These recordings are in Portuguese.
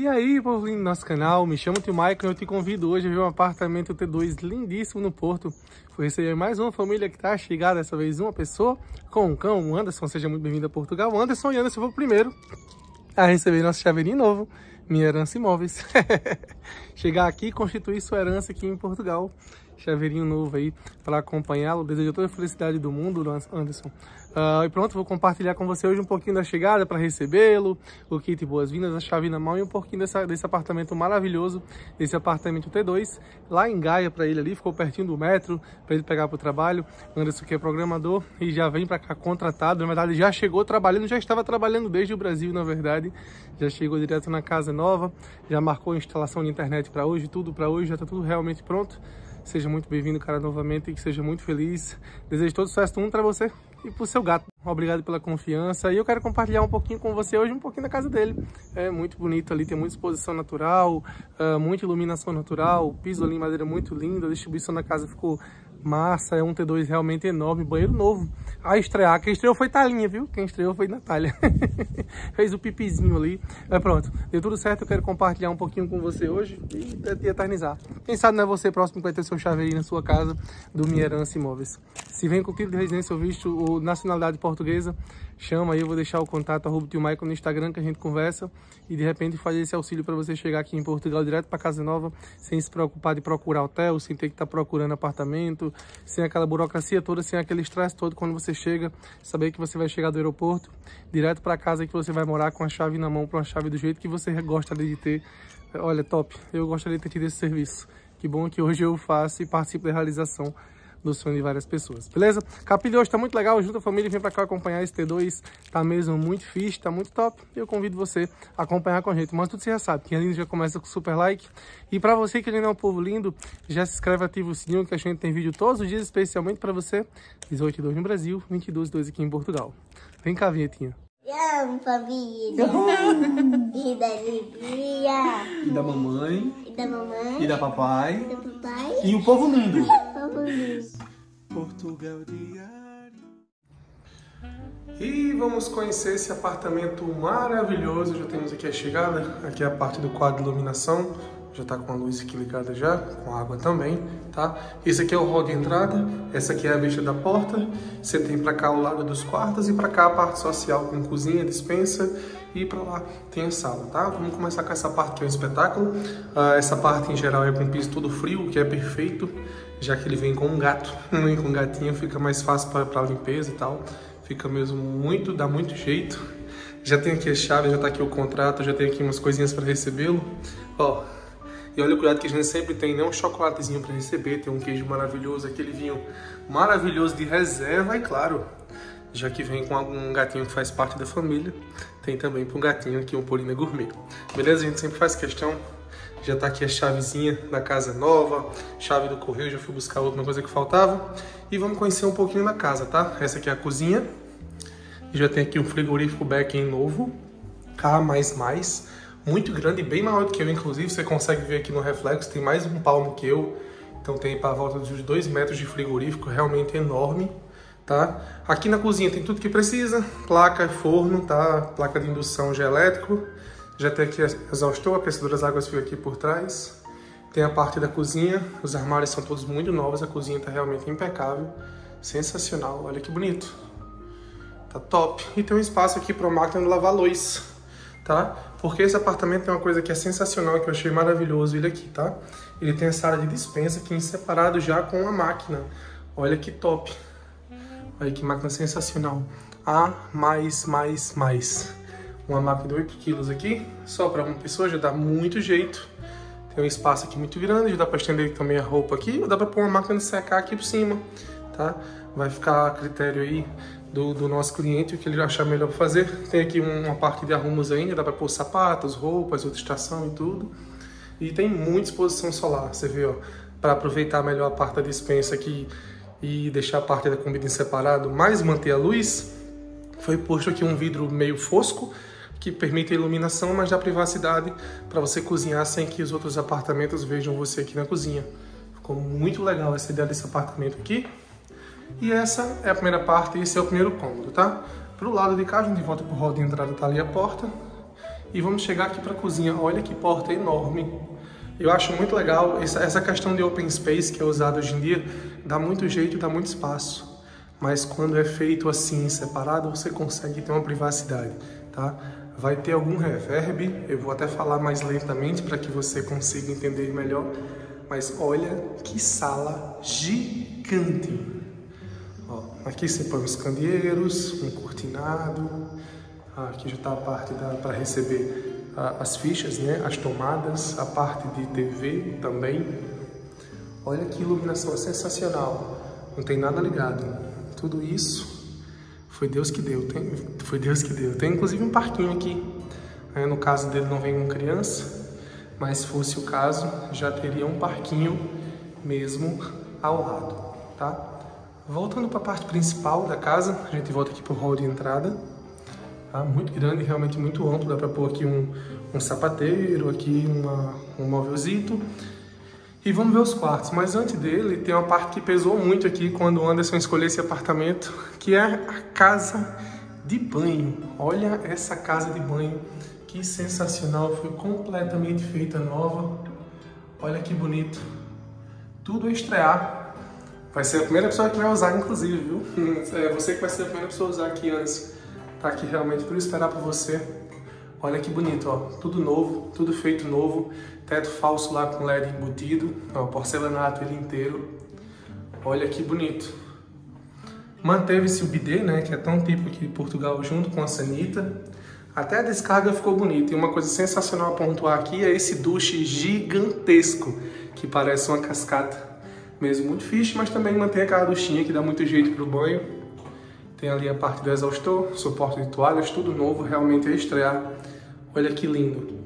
E aí, povo lindo do nosso canal, me chamo Tio Maykon e eu te convido hoje a ver um apartamento T2 lindíssimo no Porto. Vou receber mais uma família que está chegada, dessa vez uma pessoa, com um cão, o Anderson. Seja muito bem-vindo a Portugal. O Anderson e o Anderson foi o primeiro a receber nosso chaveirinho novo, Minha Herança Imóveis. Chegar aqui e constituir sua herança aqui em Portugal. Chaveirinho novo aí para acompanhá-lo. Desejo toda a felicidade do mundo, Anderson. E pronto, vou compartilhar com você hoje um pouquinho da chegada para recebê-lo, o kit boas-vindas, a chave na mão e um pouquinho desse apartamento maravilhoso, desse apartamento T2, lá em Gaia para ele ali, ficou pertinho do metro, para ele pegar para o trabalho. Anderson que é programador e já vem para cá contratado, na verdade já chegou trabalhando, já estava trabalhando desde o Brasil, na verdade, já chegou direto na casa nova, já marcou a instalação de internet para hoje, tudo para hoje, já está tudo realmente pronto. Seja muito bem-vindo, cara, novamente, e que seja muito feliz. Desejo todo sucesso do mundo para você e para o seu gato. Obrigado pela confiança. E eu quero compartilhar um pouquinho com você hoje, um pouquinho da casa dele. É muito bonito ali, tem muita exposição natural, muita iluminação natural, o piso ali em madeira muito lindo, a distribuição da casa ficou massa, é um T2 realmente enorme, banheiro novo. A estrear, quem estreou foi Thalinha, viu? Quem estreou foi Natália. Fez o pipizinho ali. Pronto, deu tudo certo, eu quero compartilhar um pouquinho com você hoje e eternizar. Quem sabe não é você próximo que vai ter seu chaveirinho na sua casa do Minha Herança Imóveis. Se vem com título de residência ou visto ou nacionalidade portuguesa, chama aí, eu vou deixar o contato @tiomaykon no Instagram que a gente conversa e de repente faz esse auxílio para você chegar aqui em Portugal direto para casa nova, sem se preocupar de procurar hotel, sem ter que estar procurando apartamento, sem aquela burocracia toda, sem aquele estresse todo quando você chega, saber que você vai chegar do aeroporto direto para casa que você vai morar com a chave na mão, com a chave do jeito que você gosta de ter. Olha, top, eu gostaria de ter tido esse serviço. Que bom que hoje eu faço e participo da realização do sonho de várias pessoas, beleza? Capítulo hoje tá muito legal, junta a família, vem pra cá acompanhar esse T2, tá mesmo muito fixe, tá muito top, eu convido você a acompanhar com a gente, mas tudo você já sabe, quem é lindo já começa com super like, e pra você que ainda é um povo lindo, já se inscreve, ativa o sininho que a gente tem vídeo todos os dias, especialmente pra você, 18h02 no Brasil, 22h02 aqui em Portugal. Vem cá, vinhetinha. Eu amo, família. E da alegria. E da mamãe. E da mamãe. E da papai. E do papai. E o povo lindo. Portugal diário. E vamos conhecer esse apartamento maravilhoso. Já temos aqui a chegada. Aqui é a parte do quadro de iluminação. Já tá com a luz aqui ligada já, com água também, tá? Esse aqui é o hall de entrada, essa aqui é a vista da porta. Você tem pra cá o lado dos quartos e pra cá a parte social com cozinha, despensa e pra lá tem a sala, tá? Vamos começar com essa parte que é um espetáculo. Essa parte em geral é com piso todo frio, que é perfeito, já que ele vem com um gato, vem com um gatinho, fica mais fácil pra limpeza e tal. Fica mesmo muito, dá muito jeito. Já tem aqui a chave, já tá aqui o contrato, já tem aqui umas coisinhas pra recebê-lo, ó. E olha o cuidado que a gente sempre tem, né? Um chocolatezinho para receber, tem um queijo maravilhoso, aquele vinho maravilhoso de reserva e claro, já que vem com algum gatinho que faz parte da família, tem também para um gatinho aqui, um Polina Gourmet. Beleza? A gente sempre faz questão, já tá aqui a chavezinha da casa nova, chave do correio, já fui buscar outra coisa que faltava. E vamos conhecer um pouquinho da casa, tá? Essa aqui é a cozinha, já tem aqui um frigorífico Becken novo, K++. Muito grande, bem maior do que eu, inclusive, você consegue ver aqui no reflexo, tem mais um palmo que eu, então tem para a volta dos 2 metros de frigorífico, realmente enorme, tá? Aqui na cozinha tem tudo que precisa, placa, forno, tá? Placa de indução já elétrico, já tem aqui exaustor, a aquecedora das águas fica aqui por trás, tem a parte da cozinha, os armários são todos muito novos, a cozinha tá realmente impecável, sensacional, olha que bonito, tá top, e tem um espaço aqui para a máquina de lavar louça. Tá? Porque esse apartamento tem uma coisa que é sensacional, que eu achei maravilhoso ele aqui, tá? Ele tem a sala de despensa aqui em separado já com a máquina. Olha que top. Olha que máquina sensacional. Uma máquina de 8 kg aqui, só para uma pessoa, já dá muito jeito. Tem um espaço aqui muito grande, já dá para estender também a roupa aqui, ou dá para pôr uma máquina de secar aqui por cima, tá? Vai ficar a critério aí do nosso cliente, o que ele achar melhor fazer. Tem aqui uma parte de arrumos ainda, dá para pôr sapatos, roupas, outra estação e tudo. E tem muita exposição solar, você vê, ó, para aproveitar melhor a parte da despensa aqui e deixar a parte da comida em separado, mas manter a luz, foi posto aqui um vidro meio fosco, que permite a iluminação, mas dá privacidade para você cozinhar sem que os outros apartamentos vejam você aqui na cozinha. Ficou muito legal essa ideia desse apartamento aqui. E essa é a primeira parte, esse é o primeiro cômodo, tá? Pro lado de cá, a gente volta pro hall de entrada, tá ali a porta. E vamos chegar aqui para a cozinha. Olha que porta enorme. Eu acho muito legal essa questão de open space que é usada hoje em dia. Dá muito jeito, dá muito espaço. Mas quando é feito assim, separado, você consegue ter uma privacidade, tá? Vai ter algum reverb, eu vou até falar mais lentamente para que você consiga entender melhor. Mas olha que sala gigante. Ó, aqui você põe os candeeiros, um cortinado. Aqui já está a parte para receber as fichas, né? As tomadas, a parte de TV também. Olha que iluminação sensacional. Não tem nada ligado. Tudo isso foi Deus que deu. Tem inclusive um parquinho aqui. É, no caso dele não vem com criança, mas se fosse o caso, já teria um parquinho mesmo ao lado, tá? Voltando para a parte principal da casa, a gente volta aqui para o hall de entrada. Tá? Muito grande, realmente muito amplo. Dá para pôr aqui um sapateiro, aqui um móvelzito. E vamos ver os quartos, mas antes dele tem uma parte que pesou muito aqui quando o Anderson escolheu esse apartamento, que é a casa de banho. Olha essa casa de banho, que sensacional, foi completamente feita nova. Olha que bonito, tudo a estrear. Vai ser a primeira pessoa que vai usar, inclusive, viu? É você que vai ser a primeira pessoa a usar aqui antes. Tá aqui realmente tudo esperar para você. Olha que bonito, ó, tudo novo, tudo feito novo, teto falso lá com LED embutido, ó, porcelanato ele inteiro, olha que bonito. Manteve-se o bidê, né, que é tão típico aqui de Portugal, junto com a sanita, até a descarga ficou bonita. E uma coisa sensacional a pontuar aqui é esse duche gigantesco, que parece uma cascata, mesmo muito fixe, mas também mantém aquela duchinha que dá muito jeito pro banho. Tem ali a parte do exaustor, suporte de toalhas, tudo novo, realmente é estrear. Olha que lindo.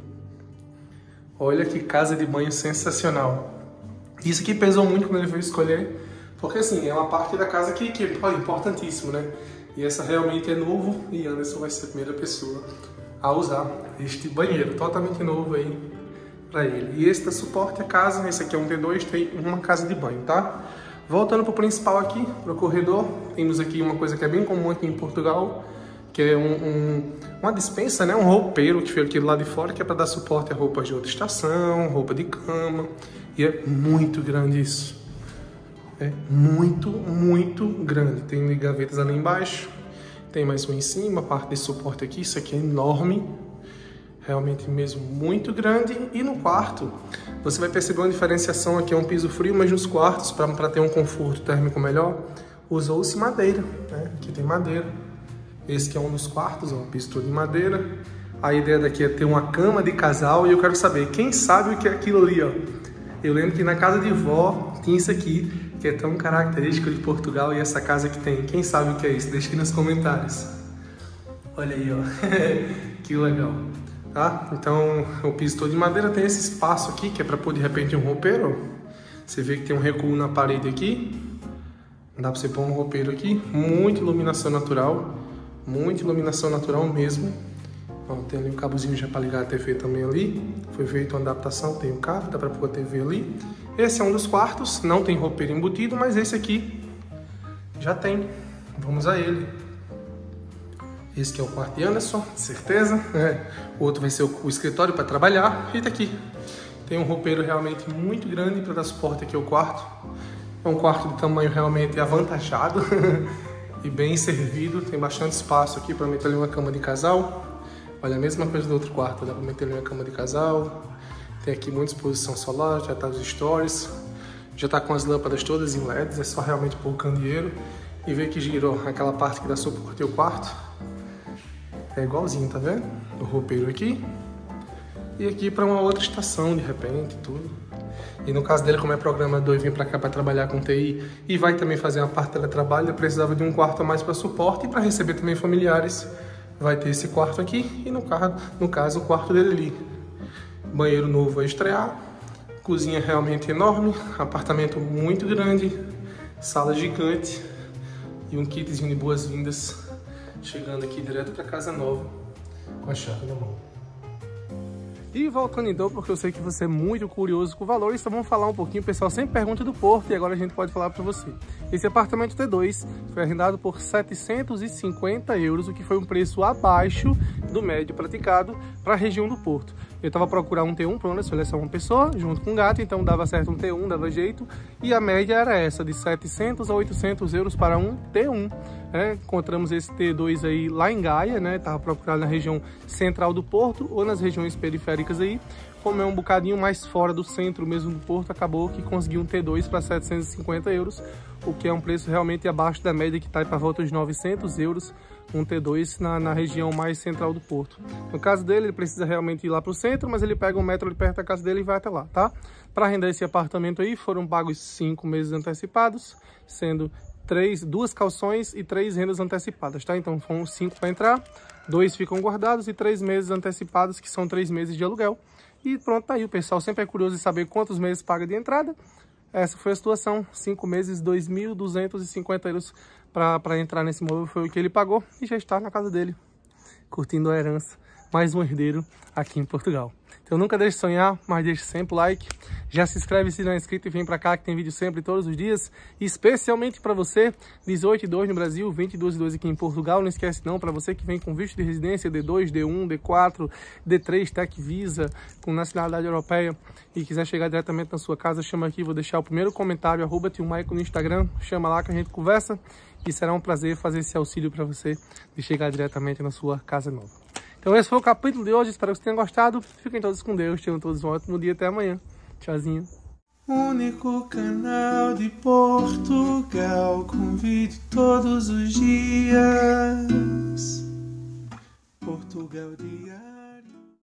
Olha que casa de banho sensacional. Isso aqui pesou muito quando ele veio escolher, porque assim, é uma parte da casa que é importantíssimo, né? E essa realmente é novo e Anderson vai ser a primeira pessoa a usar este banheiro, totalmente novo aí para ele. E esse dá suporte à casa, esse aqui é um T2, tem uma casa de banho, tá? Voltando para o principal aqui, para o corredor, temos aqui uma coisa que é bem comum aqui em Portugal, que é uma dispensa, né? Um roupeiro que fica aqui do lado de fora, que é para dar suporte a roupas de outra estação, roupa de cama, e é muito grande isso. É muito, muito grande. Tem gavetas ali embaixo, tem mais uma em cima, a parte de suporte aqui, isso aqui é enorme. Realmente mesmo muito grande. E no quarto, você vai perceber uma diferenciação aqui, é um piso frio, mas nos quartos, para ter um conforto térmico melhor, usou-se madeira, né? Aqui tem madeira. Esse que é um dos quartos, ó, um piso todo de madeira. A ideia daqui é ter uma cama de casal e eu quero saber, quem sabe o que é aquilo ali, ó? Eu lembro que na casa de vó tinha isso aqui, que é tão característico de Portugal e essa casa que tem. Quem sabe o que é isso? Deixa aqui nos comentários. Olha aí, ó. Que legal. Tá? Então, o piso todo de madeira, tem esse espaço aqui, que é para pôr de repente um roupeiro. Você vê que tem um recuo na parede aqui. Dá para você pôr um roupeiro aqui. Muita iluminação natural mesmo. Ó, tem ali um cabozinho já para ligar a TV também ali. Foi feita uma adaptação, tem um cabo, dá para pôr a TV ali. Esse é um dos quartos, não tem roupeiro embutido, mas esse aqui já tem. Vamos a ele. Esse que é o quarto de Anderson, certeza, né? O outro vai ser o escritório para trabalhar. E tá aqui. Tem um roupeiro realmente muito grande para dar suporte aqui ao quarto. É um quarto de tamanho realmente avantajado e bem servido. Tem bastante espaço aqui para meter ali uma cama de casal. Olha, a mesma coisa do outro quarto, dá para meter ali uma cama de casal. Tem aqui muita exposição solar, já tá os stories. Já tá com as lâmpadas todas em LEDs, é só realmente pôr o candeeiro. E ver que girou aquela parte que dá suporte ao quarto. É igualzinho, tá vendo? O roupeiro aqui. E aqui para uma outra estação, de repente, tudo. E no caso dele, como é programador e vem para cá para trabalhar com TI e vai também fazer uma parte de teletrabalho, ele precisava de um quarto a mais para suporte e para receber também familiares. Vai ter esse quarto aqui e no caso o quarto dele ali. Banheiro novo a estrear. Cozinha realmente enorme. Apartamento muito grande. Sala gigante. E um kitzinho de boas-vindas. Chegando aqui direto para casa nova com a chave na mão. E voltando então, porque eu sei que você é muito curioso com valores, então vamos falar um pouquinho, o pessoal sempre pergunta do Porto e agora a gente pode falar para você. Esse apartamento T2 foi arrendado por 750 euros, o que foi um preço abaixo do médio praticado para a região do Porto. Eu estava procurando um T1 para uma seleção uma pessoa, junto com um gato, então dava certo um T1, dava jeito, e a média era essa, de 700 a 800 euros para um T1. É, encontramos esse T2 aí lá em Gaia, né? Tava procurado na região central do Porto ou nas regiões periféricas aí. Como é um bocadinho mais fora do centro mesmo do Porto, acabou que conseguiu um T2 para 750 euros, o que é um preço realmente abaixo da média que está para volta de 900 euros, um T2 na região mais central do Porto. No caso dele, ele precisa realmente ir lá para o centro, mas ele pega um metro ali perto da casa dele e vai até lá, tá? Para arrendar esse apartamento aí, foram pagos 5 meses antecipados, sendo duas calções e 3 rendas antecipadas, tá? Então foram 5 para entrar, 2 ficam guardados e 3 meses antecipados, que são 3 meses de aluguel. E pronto, tá aí. O pessoal sempre é curioso de saber quantos meses paga de entrada. Essa foi a situação, 5 meses, 2.250 euros para entrar nesse imóvel foi o que ele pagou e já está na casa dele, curtindo a herança. Mais um herdeiro aqui em Portugal. Então nunca deixe sonhar, mas deixe sempre o like. Já se inscreve se não é inscrito e vem pra cá que tem vídeo sempre, todos os dias. Especialmente pra você, 18,2 no Brasil, 22,2 aqui em Portugal. Não esquece não, pra você que vem com visto de residência, D2, D1, D4, D3, Tec Visa, com nacionalidade europeia e quiser chegar diretamente na sua casa, chama aqui, vou deixar o primeiro comentário, @tiomaykon no Instagram, chama lá que a gente conversa e será um prazer fazer esse auxílio pra você de chegar diretamente na sua casa nova. Então esse foi o capítulo de hoje, espero que vocês tenham gostado. Fiquem todos com Deus, tenham todos um ótimo dia, até amanhã. Tchauzinho. Único canal de Portugal, com vídeo todos os dias. Portugal Dia.